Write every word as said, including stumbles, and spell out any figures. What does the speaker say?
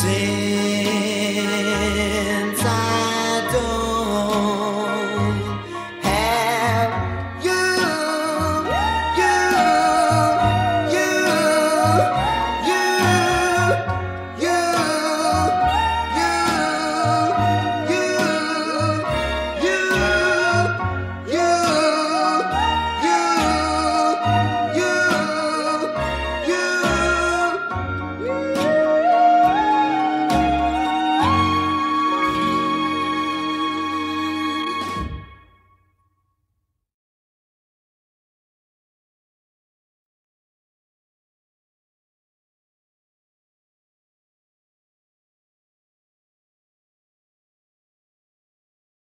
See